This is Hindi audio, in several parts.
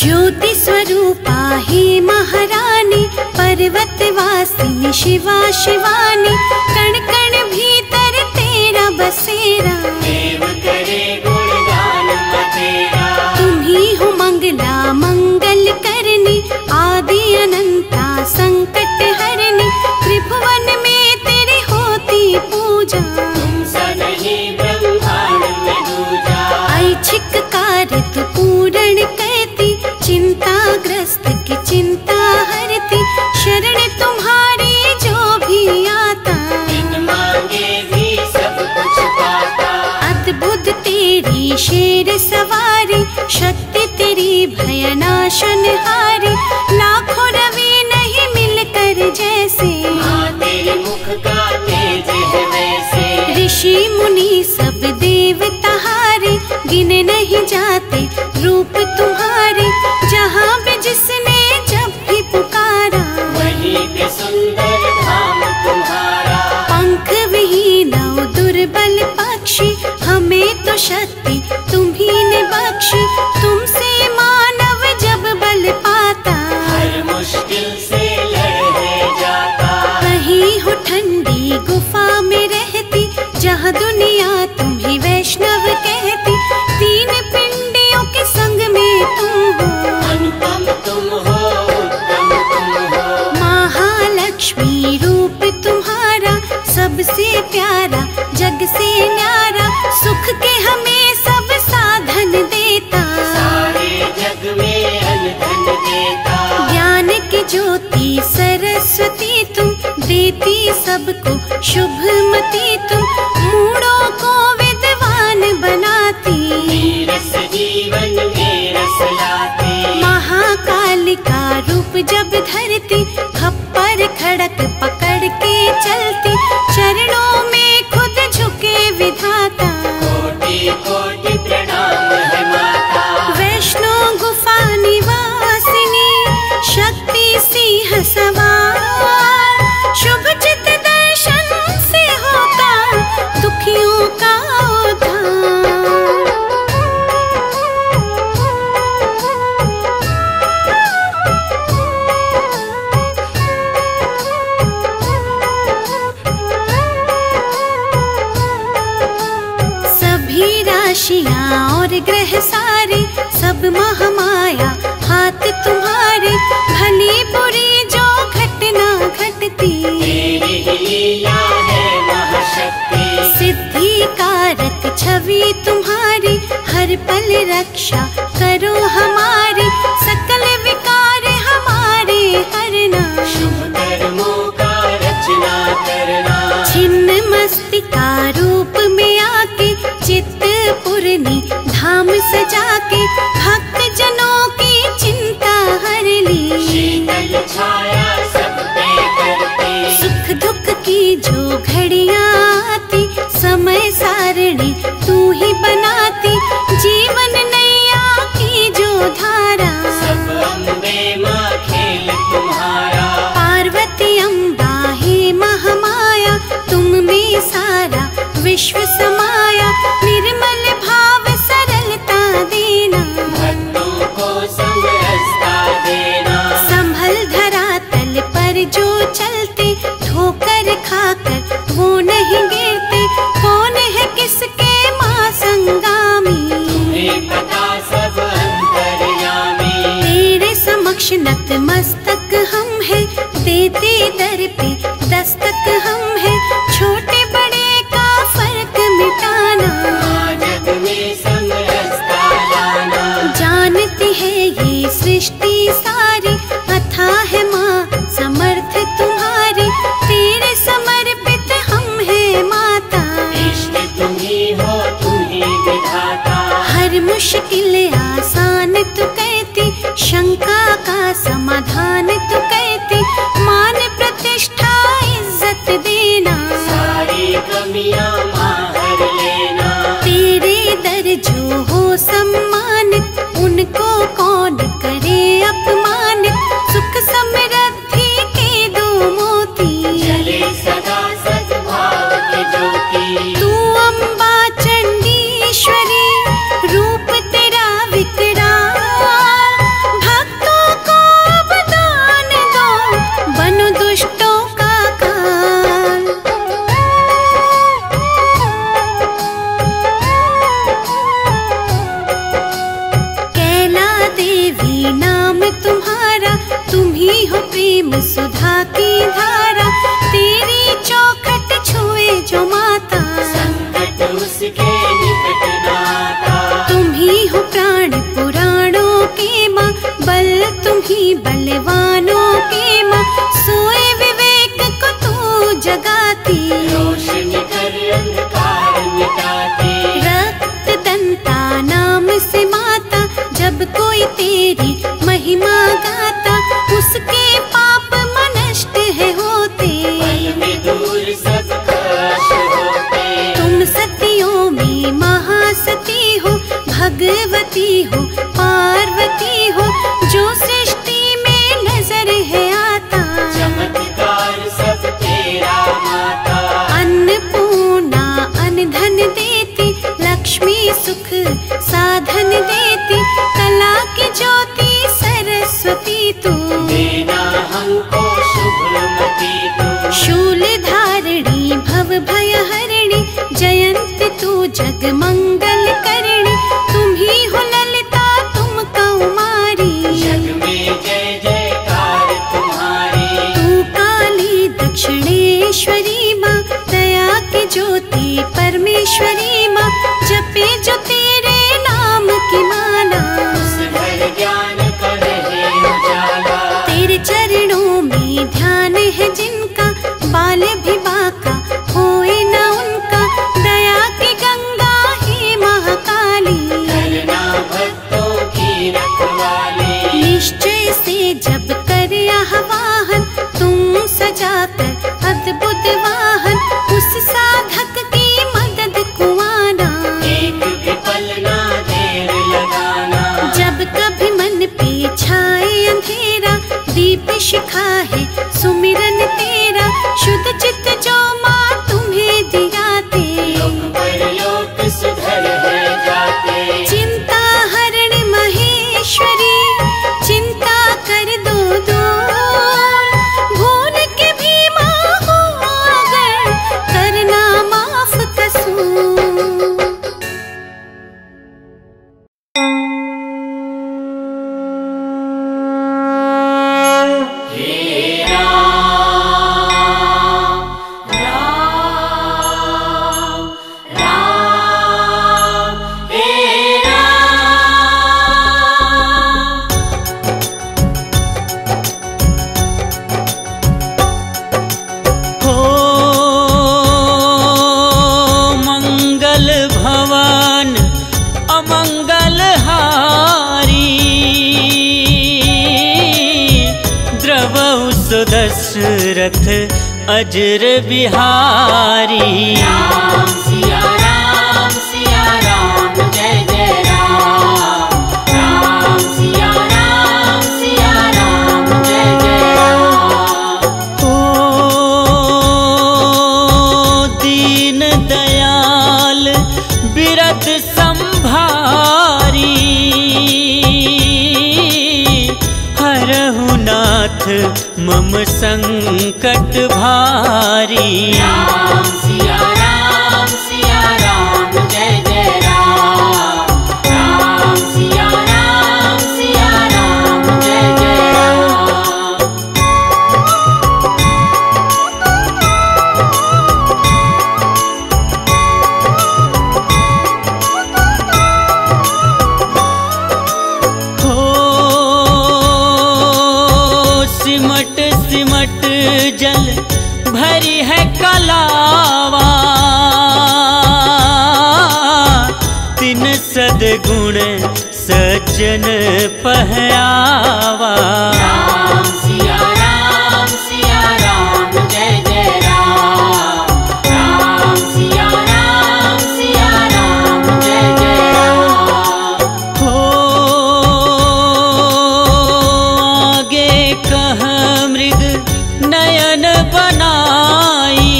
ज्योति स्वरूपा हे महारानी, पर्वत वासिनी शिवा शिवानी, कण कण भीतर तेरा बसेरा, देव करे गुणगान तेरा। तुम्ही हो मंगला मंगल करनी, आदि अनंता संकट हरनी, त्रिभुवन में तेरी होती पूजा, तुमसा नहीं ब्रह्मांड में दूजा। ऐच्छिक कार्य तू पूर्ण करती, चिंताग्रस्त की चिंता हरती, शरण तुम्हारी जो भी आता, बिन मांगे भी सब कुछ पाता। अद्भुत तेरी शेर सवारी, शक्ति तेरी भयनाशन हारी, लाखों रवि नहीं मिलकर जैसे, मां तेरे मुख का तेज है वैसे। ऋषि मुनि सब देवता हारे, गिने नहीं जाते रूप तुम्हारे, जहाँ पे जिसने जब भी पुकारा, वहीं पे सुंदर धाम तुम्हारा। पंख विहीन नव दुर्बल पक्षी, हमें तो शक्ति तुम्ही ने बख्शी, तुमसे मानव जब बल पाता, हर मुश्किल से लड़े जाता। कहीं हो ठंडी गुफा में रहती, जहाँ दुनिया तुम्हें वैष्णव कहती, तीन पिंडियों के संग में तुम हो, अनुपम तुम हो, उत्तम तुम हो। महालक्ष्मी रूप तुम्हारा, सबसे प्यारा जग से न्यारा, सुख के हमें सब साधन देता, सारे जग में अनधन देता। ज्ञान की ज्योति सरस्वती तुम, देती सबको शुभमती तुम, मूढ़ों को विद्वान बनाती, नीरस जीवन में रस लाती। महाकाल का रूप जब धरती, खप्पर खड़क पकड़ के चलती, चरणों में खुद झुके विधाता, कोटि कोटि प्रणाम है माता। वैष्णो गुफा निवासिनी, शक्ति सिंह सवार, शुभ चित दर्शन से होता दुखियों का उद्धार। सभी राशियां और ग्रह सारे, सब महामाया हाथ तुम्हारे, भली बुरी जो घटना घटती, तेरी ही लीला है महाशक्ति। सिद्धि कारक छवि तुम्हारी, हर पल रक्षा करो हमारी, सकल विकार हमारे हरना, शुभ कर्मों का रचना करना। छिन्न मस्तिका रूप में आके, चित्त पूर्णी धाम सजा के, भक्त जनों की चिंता हर ली, शीतल छाया सब पे करती। सुख दुख की जो घड़ियाँ आती, समय सारणी तू ही बनाती, जीवन नैया की जो धारा, सब अम्बे माँ खेल तुम्हारा। पार्वती अम्बा हे महामाया, तुम में सारा विश्व समाया, निर्मल भाव सरलता देना, भक्तों को संग रास्ता देना। संभल धरातल पर जो चलते, ठोकर खाकर वो नहीं गिरते, कौन है किसके मां संगामी, तुम्हें पता सब अंतर्यामी। तेरे समक्ष नतमस्तक हम हैं, देते दर पे दस्तक हम हैं, छोटे बड़े का फर्क मिटाना, जग में संग रास्ता लाना। जानती है ये सृष्टि सारी, अथाह है माँ समर्थ तुम्हारी, तेरे समर्पित हम हैं माता, इष्ट तुम ही हो तुम ही विधाता। हर मुश्किल आसान तू कहती, शंका का समाधान तू कहती, मान प्रतिष्ठा इज्जत दे तुम ही हो प्रेम सुधा की धारा, तेरी चौखट छुए जो माता, संकट उसके निकट ना आता। तुम ही हो प्राण पुराणों की माँ, बल तुम ही बलवानों की माँ, सोए विवेक को तू जगाती, रोशनी कर अंधकार मिटाती। रक्त दंता नाम से माता, जब कोई तेरी महिमा गाता, उसके पाप मन नष्ट है होते, दूर सब कष्ट होते। तुम सतियों में महासती हो, भगवती हो, पार्वती हो, जो सृष्टि में नजर है आता, चमत्कार सब तेरा माता। अन्नपूर्णा अन्न धन देती, लक्ष्मी सुख साधन देती, कला की ज्योति सरस्वती तू, देना हमको शुभमती तू। शूल धारिणी भव भय हरिणी, जयंती तू जग मंगल करणी, तुम ही हो ललिता तुम कौमारी, जग में जय जयकार तुम्हारी। तू काली दक्षिणेश्वरी माँ, दया की ज्योति परमेश्वरी माँ, जपे जो तेरे नाम की माला, उस भर ज्ञान चरणों में ध्यान है जिनका, बाल भी बाका होए ना उनका, दया की गंगा ही महाकाली, करना भक्तों की रखवाली। निश्चय से जब कर आह्वान, तुम सजाकर अद्भुत वाहन, उस साधक की मदद को आना, एक भी पल ना देर लगाना। जब कभी मन पे छाए अंधेरा, दीप शिखा है सुमिरन तेरा, शुद्ध चित्त जो माँ तुम्हें दिया ते, लोक परलोक सुधर है जाते। चिंता हरण महेश्वरी, चिंता कर दो दूर, भूल के भी माँ हो अगर, करना माफ कसूर। दशरथ अजर बिहारी, राम सिया राम सिया राम जय जय राम सिया राम जय जय राम। ओ दीन दयाल बिरत संभारी, हरहु नाथ मम संकट भारी, राम सिया राम जय जय राम सिया राम जय जय राम। हो सिमट सिमट जल भरी है कलावा, तीन सदगुण सज्जन पहरावा, राम सिया राम जय जय राम सिया राम जय जय राम। हो आगे कह मृग नयन बनाई,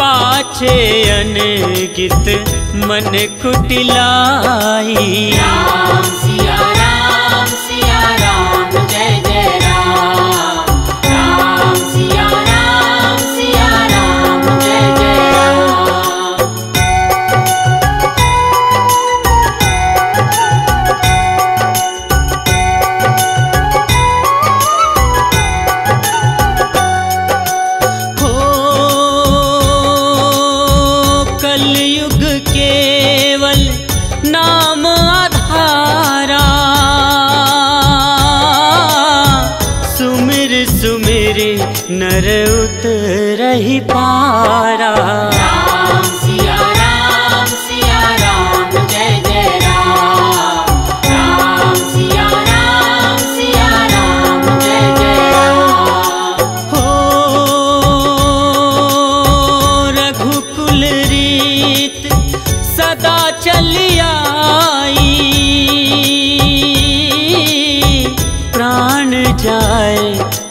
पाछे अनगित मन कुटिलाई, राम सिया राम जय जय राम सिया राम जय जय राम। नर उतर ही पारा।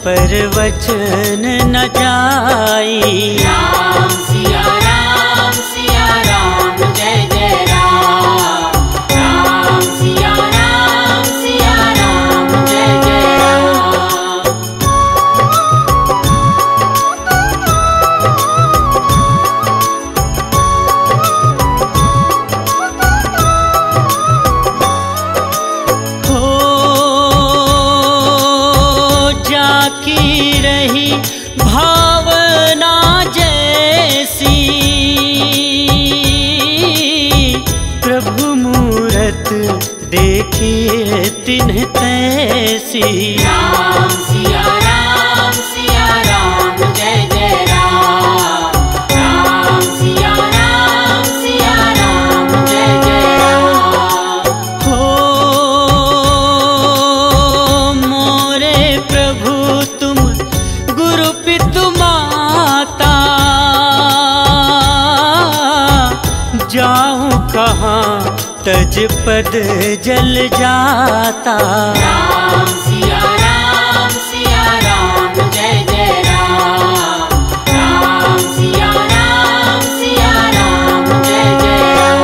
पर वचन न जाई। राम सिया राम जय जय राम सिया राम जय जय राम। हो जाकी रही भावना जैसी प्रभु मूरत देखिए तिन्ह तैसी। राम सिया राम जय जय राम सिया राम जय जय राम। हो मोरे प्रभु तुम गुरु पितु माता जाऊं कहाँ तज पद जल जाता। राम सिया राम जय जय राम सिया राम जय जय राम।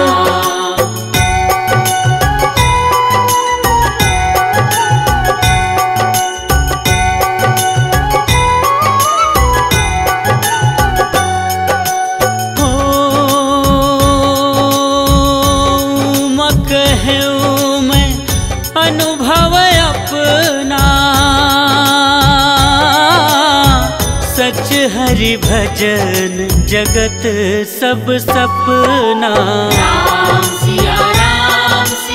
अनुभव अपना सच हरि भजन जगत सब सपना। राम सिया राम जय जय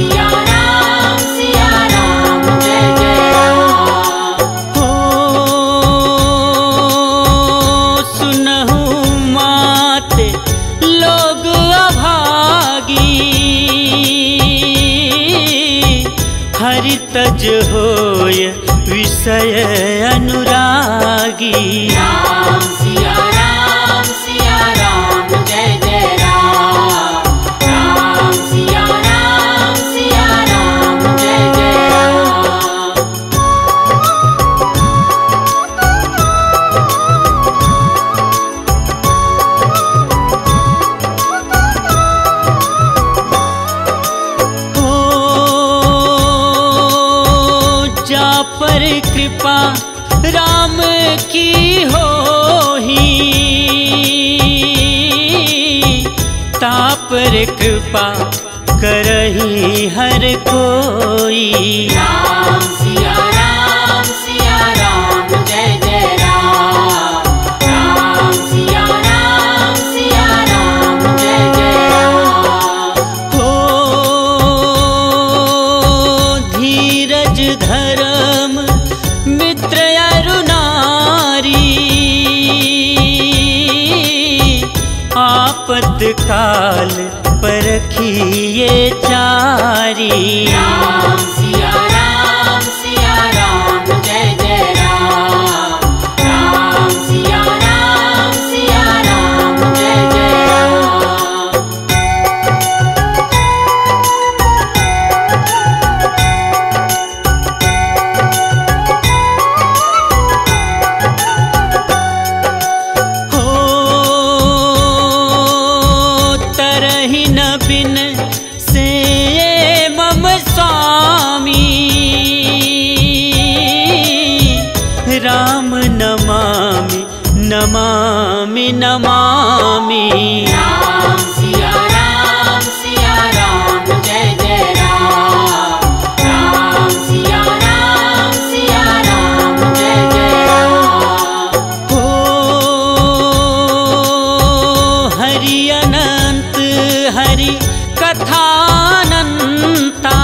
सिया राम जय जय राम। हो सुनहु माते लोग हरि तज होय विषय अनुरागी। सिया राम जय जय सिया राम जय जय राम। पर कृपा राम की होही ता पर कृपा करही हर कोई। सिया राम जय जय सिया राम जय जय राम। हो धीरज धर मित्र अरुणारी आपत्काल परखिए चारी। सिया राम जय जय सिया राम जय जय राम। नमामि नमामि। सिया राम जय जय सिया राम जय जय राम। हो हरि अनंत हरि कथानंता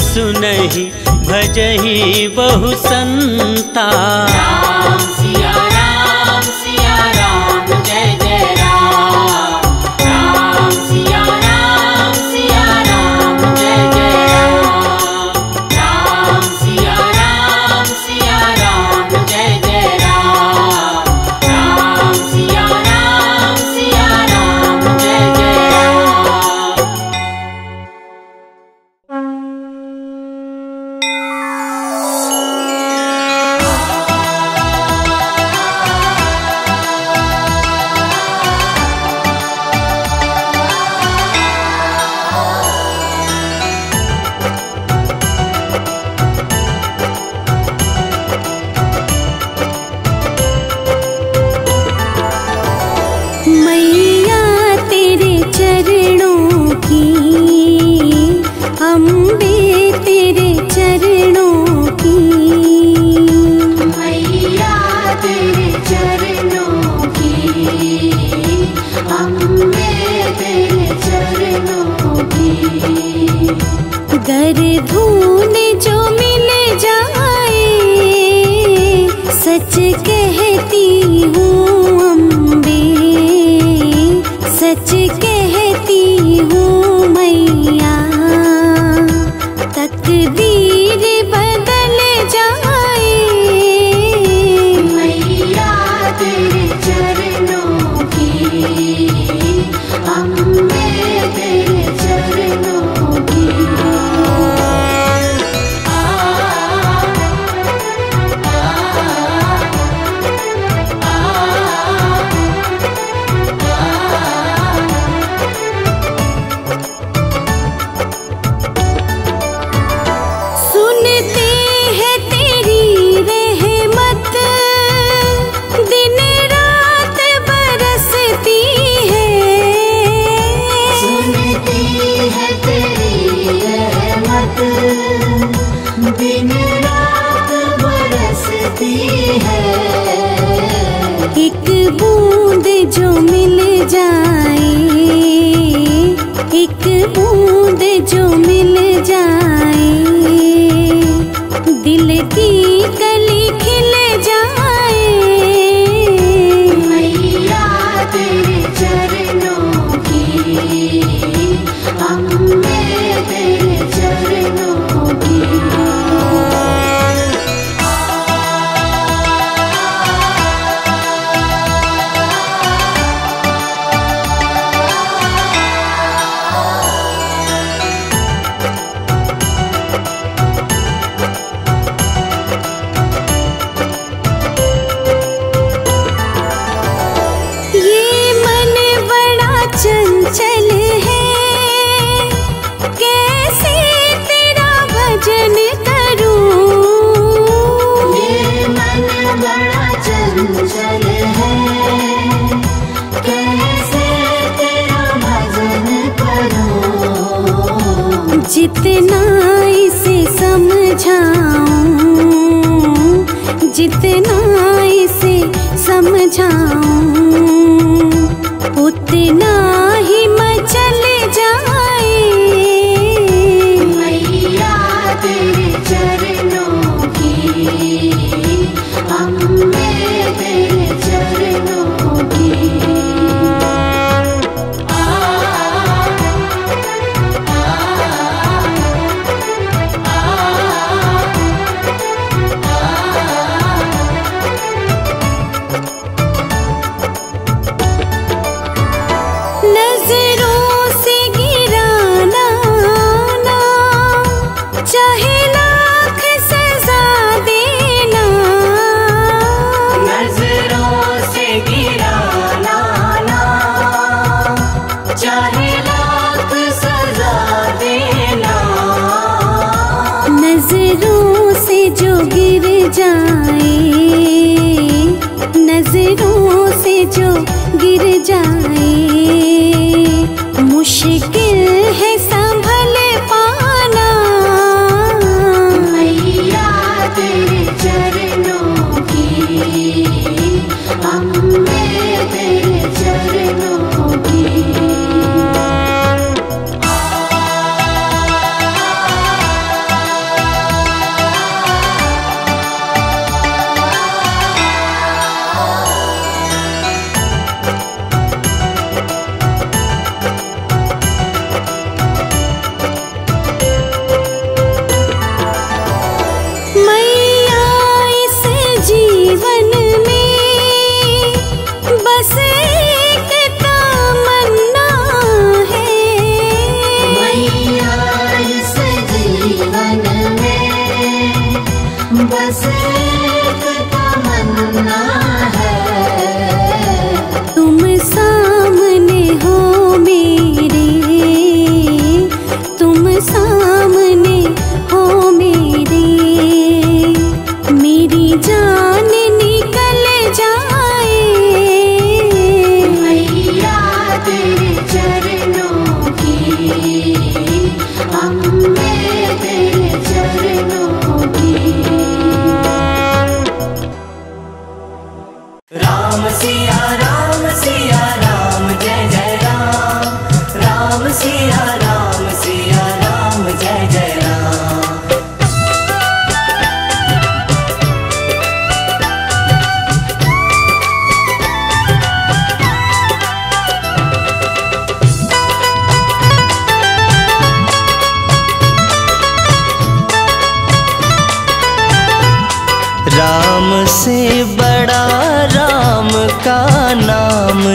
सुनहि भजहि बहु संता। राम सिया राम सिया राम जय जय राम सिया राम जय जय राम सिया राम जय जय राम सिया राम जय जय राम।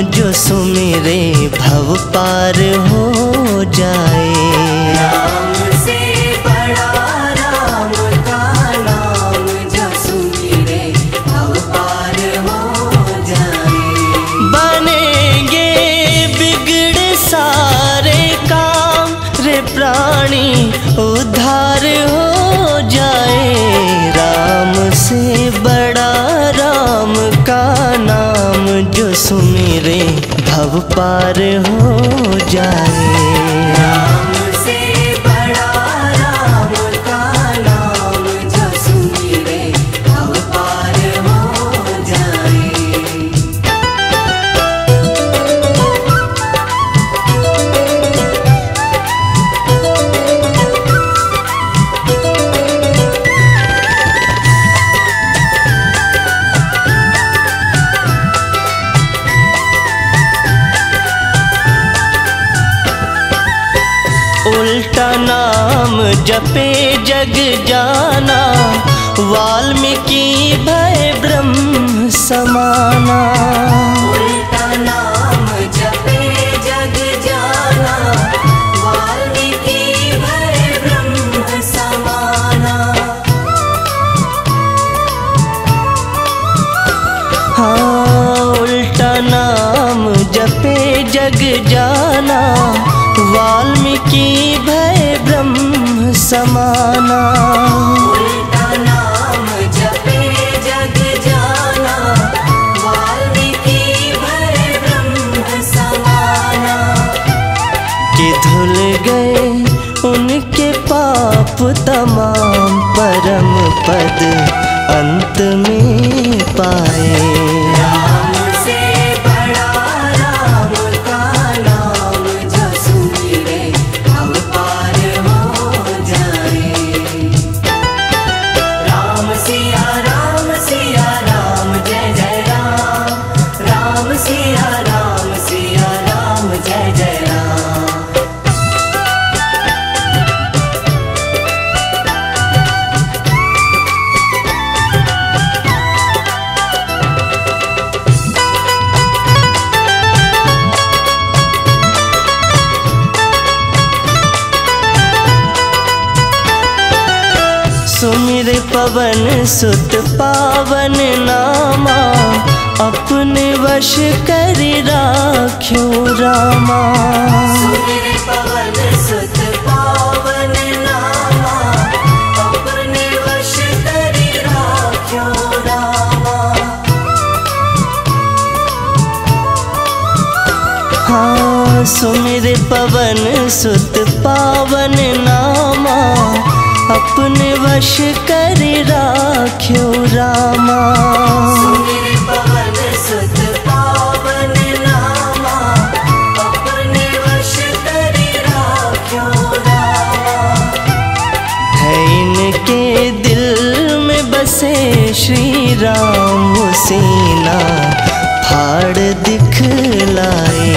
जो सुमेरे भव पार हो जाए। राम से बड़ा राम का नाम जो सुमेरे भव पार हो जाए। बनेंगे बिगड़े सारे काम रे प्राणी उद्धार हो जाए। राम से बड़ा राम का नाम जो सुमेरे भव पार हो जाए। उल्टा नाम जपे जग जाना, वाल्मीकि भय ब्रह्म समाना। उल्टा नाम जपे जग जाना, वाल्मीकि भय ब्रह्म समाना। हाँ, उल्टा नाम जपे जग जाना, वाल्मीकि भय ब्रह्म समाना। उल्टा नाम जपे जग जाना, वाल्मीकि भय ब्रह्म समाना। कि धुल गए उनके पाप तमाम, परम पद अंत में पाए। सुमिर पवन सुत पावन नामा, अपने वश कर राख्यो रामा। सुमिर पवन सुत पावन नामा, अपने वश कर राख्यो रामा। हाँ, सुमिर पवन सुत पावन नामा, अपने वश कर राख्यो रामा। सुमिर पवन सुत पावन नामा, अपने वश कर राख्यो रामा। है इनके दिल में बसे श्री राम, सीना फाड़ दिखलाए।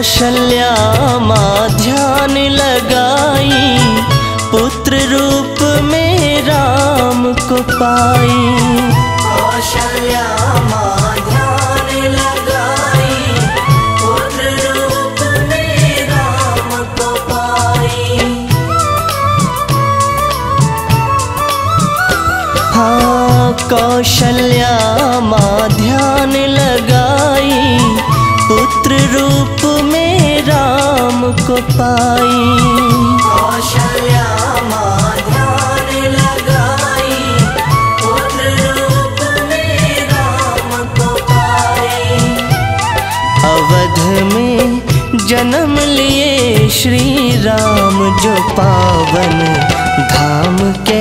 कौशल्या माँ ध्यान लगाई, पुत्र रूप में राम को पाई। कौशल्या माँ ध्यान लगाई, पुत्र रूप में राम को पाई। हाँ, कौशल्या माँ ध्यान लगाई, पुत्र रूप में राम को पाई। कौशल्या माँ ध्यान लगाई, पुत्र रूप में राम को पाई। अवध में जन्म लिए श्री राम, जो पावन धाम के